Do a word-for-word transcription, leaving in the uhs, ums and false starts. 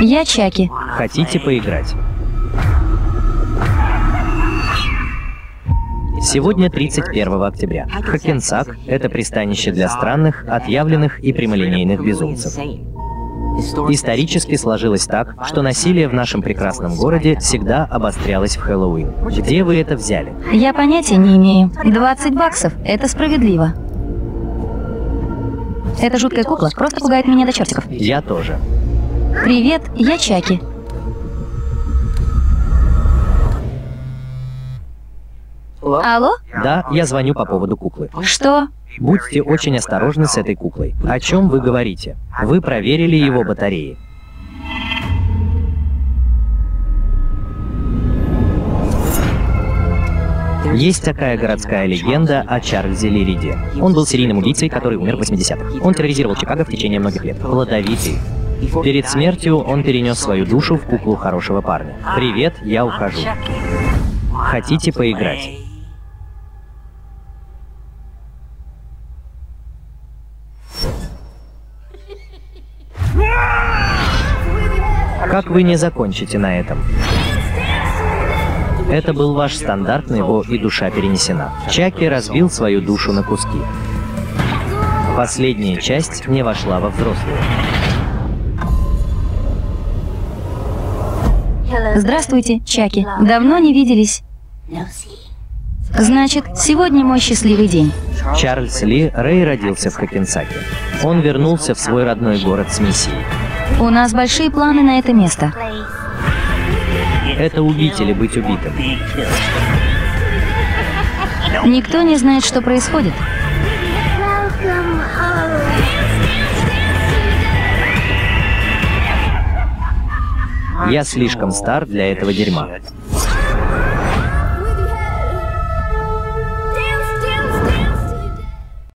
Я Чаки. Хотите поиграть? Сегодня тридцать первое октября. Хакенсак — это пристанище для странных, отъявленных и прямолинейных безумцев. Исторически сложилось так, что насилие в нашем прекрасном городе всегда обострялось в Хэллоуин. Где вы это взяли? Я понятия не имею. двадцать баксов — это справедливо. Эта жуткая кукла просто пугает меня до чертиков. Я тоже. Привет, я Чаки. Алло? Да, я звоню по поводу куклы. Что? Будьте очень осторожны с этой куклой. О чем вы говорите? Вы проверили его батареи. Есть такая городская легенда о Чарльзе Лириде. Он был серийным убийцей, который умер в восьмидесятых. Он терроризировал Чикаго в течение многих лет. Плодовитый. Перед смертью он перенес свою душу в куклу хорошего парня. Привет, я ухожу. Хотите поиграть? Как вы не закончите на этом? Это был ваш стандартный «Во и душа перенесена». Чаки разбил свою душу на куски. Последняя часть не вошла во взрослую. Здравствуйте, Чаки. Давно не виделись. Значит, сегодня мой счастливый день. Чарльз Ли Рэй родился в Хакенсаке. Он вернулся в свой родной город с миссией. У нас большие планы на это место. Это убить или быть убитым. Никто не знает, что происходит. Я слишком стар для этого дерьма.